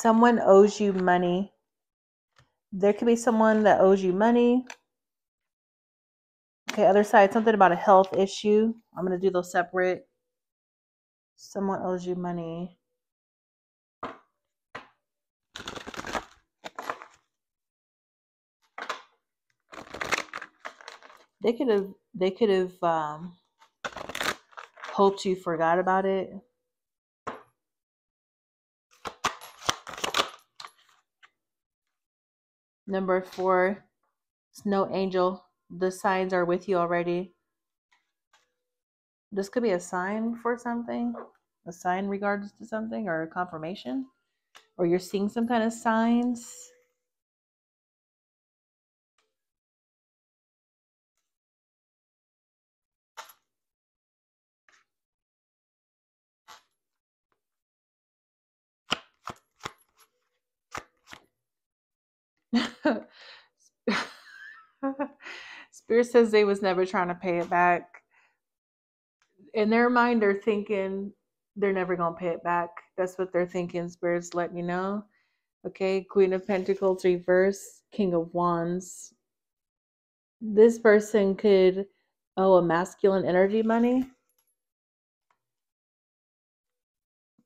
Someone owes you money. There could be someone that owes you money. Okay, other side, something about a health issue. I'm going to do those separate. Someone owes you money. They could have hoped you forgot about it. Number 4, Snow Angel. The signs are with you already. This could be a sign for something, a sign regards to something, or a confirmation, or you're seeing some kind of signs. Spirit says they was never trying to pay it back. In their mind, they're thinking they're never going to pay it back. That's what they're thinking. Spirit's letting you know. Okay, Queen of Pentacles reverse, King of Wands. This person could owe a masculine energy money.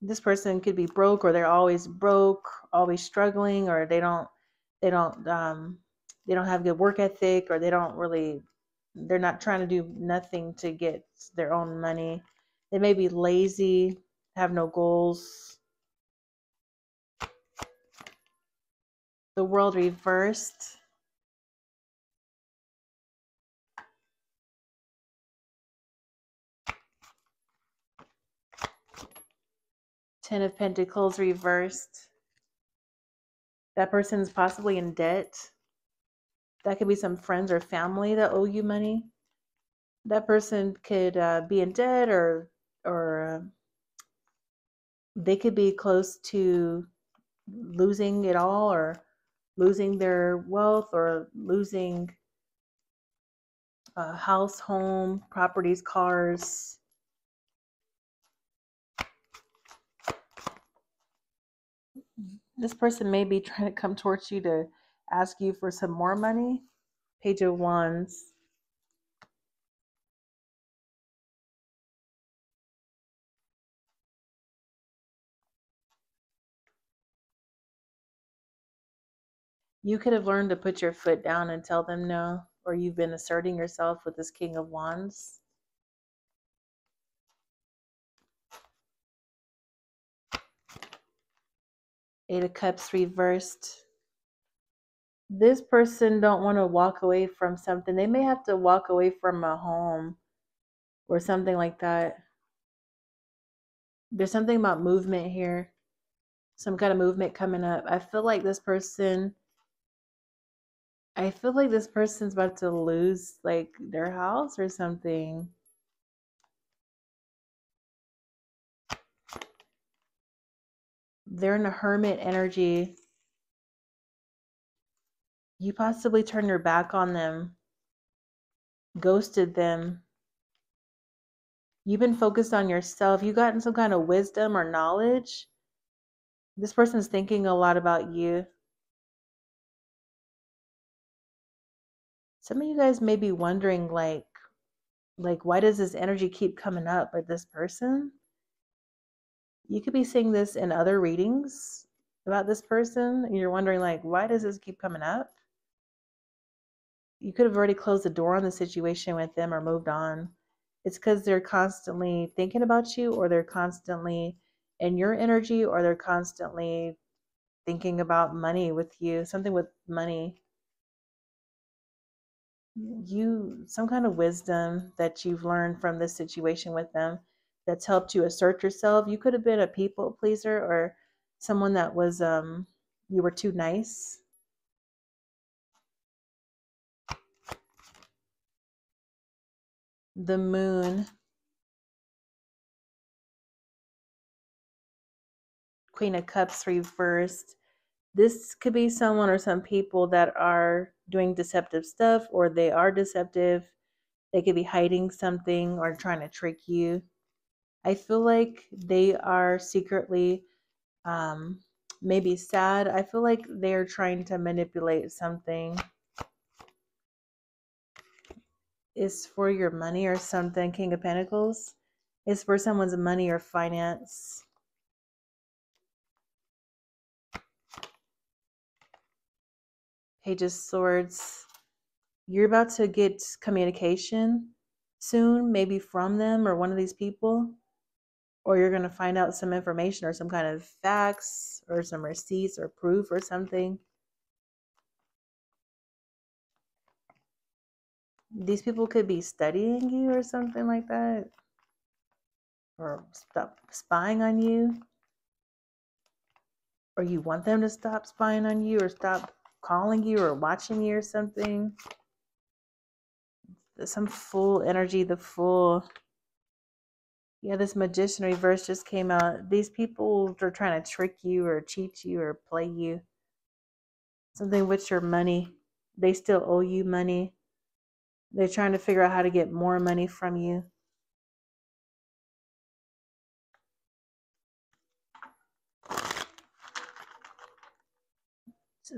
This person could be broke, or they're always broke, always struggling, or they don't have good work ethic, or they're not trying to do nothing to get their own money. They may be lazy, have no goals. The World reversed. Ten of Pentacles reversed. That person's possibly in debt. That could be some friends or family that owe you money. That person could be in debt, or they could be close to losing it all, or losing their wealth, or losing house, home, properties, cars. This person may be trying to come towards you to ask you for some more money. Page of Wands. You could have learned to put your foot down and tell them no, or you've been asserting yourself with this King of Wands. Eight of Cups reversed. This person don't want to walk away from something. They may have to walk away from a home or something like that. There's something about movement here. Some kind of movement coming up. I feel like this person's about to lose like their house or something. They're in a hermit energy. You possibly turned your back on them, ghosted them. You've been focused on yourself. You've gotten some kind of wisdom or knowledge. This person's thinking a lot about you. Some of you guys may be wondering, like why does this energy keep coming up with this person? You could be seeing this in other readings about this person, and you're wondering, like, why does this keep coming up? You could have already closed the door on the situation with them or moved on. It's because they're constantly thinking about you, or they're constantly in your energy, or they're constantly thinking about money with you, something with money. Some kind of wisdom that you've learned from this situation with them that's helped you assert yourself. You could have been a people pleaser, or someone that was, you were too nice. The Moon. Queen of Cups reversed. This could be someone or some people that are doing deceptive stuff, or they are deceptive. They could be hiding something or trying to trick you. I feel like they are secretly maybe sad. I feel like they're trying to manipulate something. It's for your money or something. King of Pentacles. It's for someone's money or finance. Page of Swords. You're about to get communication soon, maybe from them or one of these people, or you're going to find out some information or some kind of facts or some receipts or proof or something. These people could be studying you or something like that, or stop spying on you, or you want them to stop spying on you or stop calling you or watching you or something. Some full energy, the full. Yeah, this Magician reverse just came out. These people are trying to trick you or cheat you or play you. Something with your money. They still owe you money. They're trying to figure out how to get more money from you.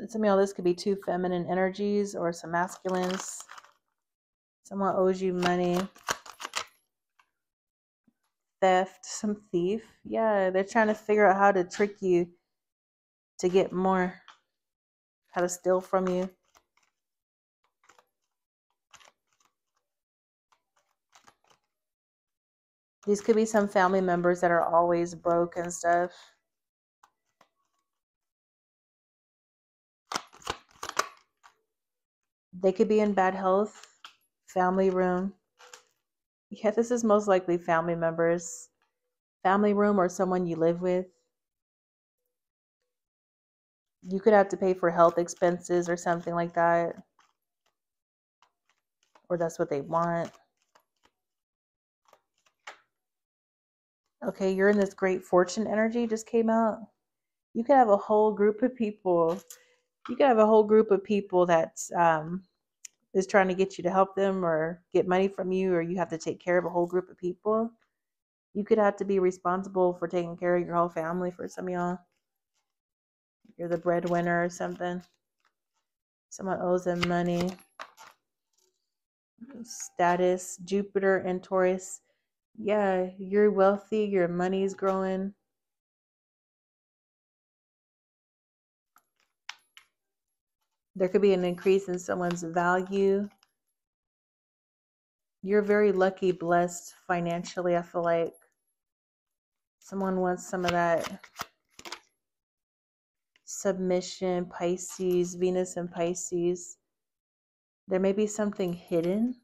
Some of y'all, this could be two feminine energies or some masculines. Someone owes you money. Theft, some thief. Yeah, they're trying to figure out how to trick you to get more, how to steal from you. These could be some family members that are always broke and stuff. They could be in bad health. Family room. Yeah, this is most likely family members. Family room or someone you live with. You could have to pay for health expenses or something like that. Or that's what they want. Okay, you're in this great fortune energy just came out. You could have a whole group of people. You could have a whole group of people that's is trying to get you to help them or get money from you, or you have to take care of a whole group of people. You could have to be responsible for taking care of your whole family for some of y'all. You're the breadwinner or something. Someone owes them money. Status, Jupiter and Taurus. Yeah, you're wealthy, your money's growing. There could be an increase in someone's value. You're very lucky, blessed financially, I feel like. Someone wants some of that. Submission, Pisces, Venus and Pisces. There may be something hidden.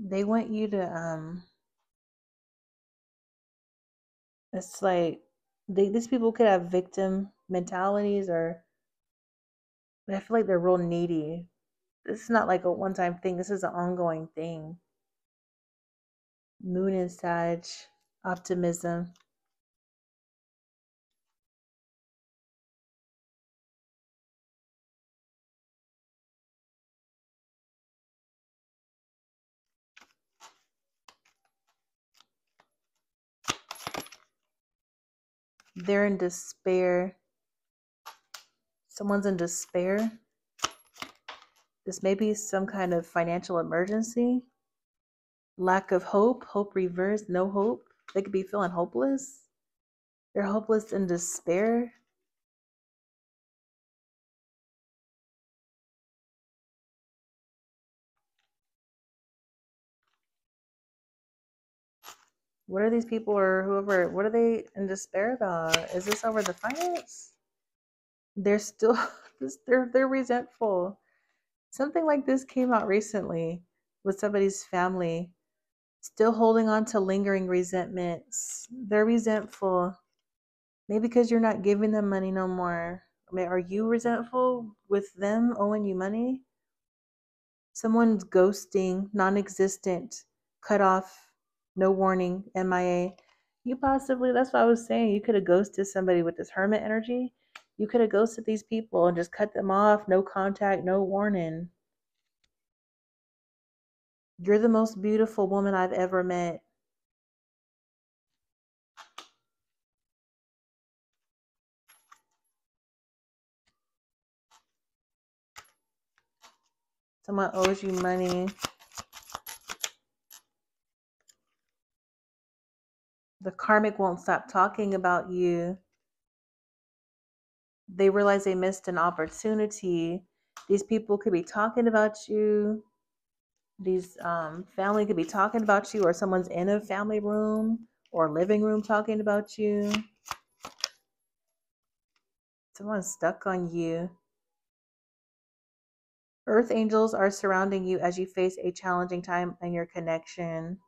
They want you to it's like these people could have victim mentalities, or I feel like they're real needy. This is not like a one-time thing. This is an ongoing thing. Moon and Sag, optimism. They're in despair. Someone's in despair. This may be some kind of financial emergency. Lack of hope. Hope reversed. No hope. They could be feeling hopeless. They're hopeless in despair. What are these people or whoever, what are they in despair about? Is this over the finance? They're still, they're resentful. Something like this came out recently with somebody's family. Still holding on to lingering resentments. They're resentful. Maybe because you're not giving them money no more. I mean, are you resentful with them owing you money? Someone's ghosting, non-existent, cut off. No warning, MIA. You possibly, that's what I was saying. You could have ghosted somebody with this hermit energy. You could have ghosted these people and just cut them off. No contact, no warning. You're the most beautiful woman I've ever met. Someone owes you money. The karmic won't stop talking about you. They realize they missed an opportunity. These people could be talking about you. These family could be talking about you, or someone's in a family room or living room talking about you. Someone's stuck on you. Earth angels are surrounding you as you face a challenging time in your connection.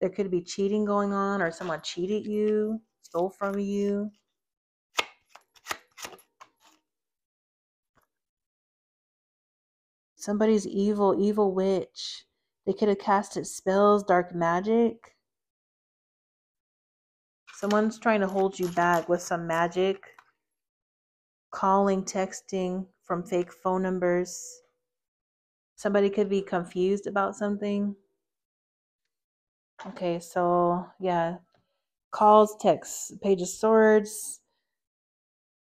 There could be cheating going on, or someone cheated you, stole from you. Somebody's evil witch. They could have casted spells, dark magic. Someone's trying to hold you back with some magic. Calling, texting from fake phone numbers. Somebody could be confused about something. Okay, so yeah. Calls, texts, Page of Swords,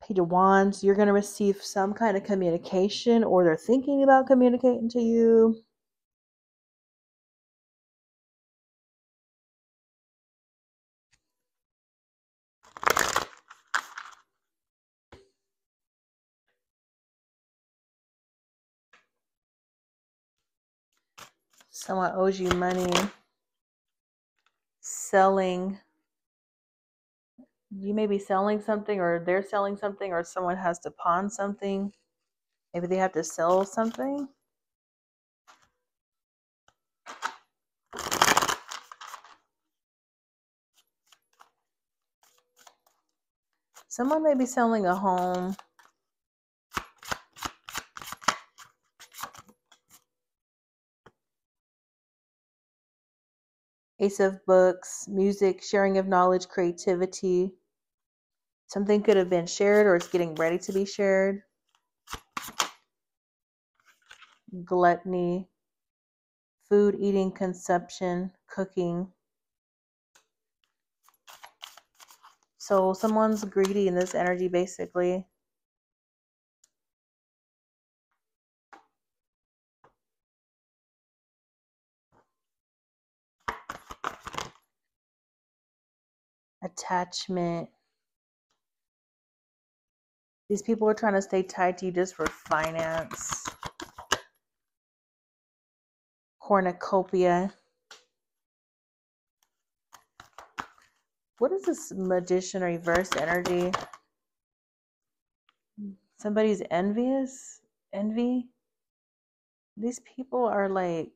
Page of Wands. You're going to receive some kind of communication, or they're thinking about communicating to you. Someone owes you money. Selling. You may be selling something, or they're selling something, or someone has to pawn something. Maybe they have to sell something. Someone may be selling a home. Ace of books, music, sharing of knowledge, creativity. Something could have been shared, or it's getting ready to be shared. Gluttony, food, eating, consumption, cooking. So someone's greedy in this energy, basically. Attachment. These people are trying to stay tied to you just for finance. Cornucopia. What is this magician reverse energy? Somebody's envious? Envy? These people are like,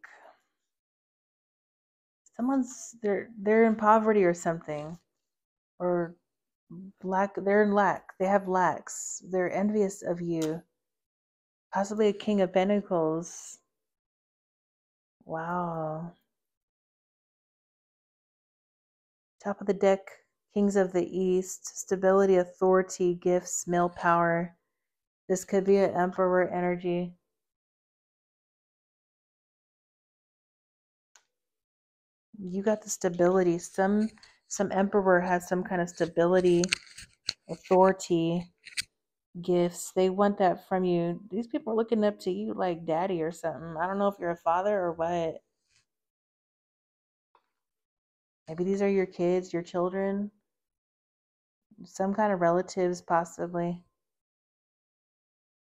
they're in poverty or something. Or lack, they're in lack. They have lacks. They're envious of you. Possibly a King of Pentacles. Wow. Top of the deck, Kings of the East, stability, authority, gifts, male power. This could be an Emperor energy. You got the stability. Some emperor has some kind of stability, authority, gifts. They want that from you. These people are looking up to you like daddy or something. I don't know if you're a father or what. Maybe these are your kids, your children. Some kind of relatives, possibly.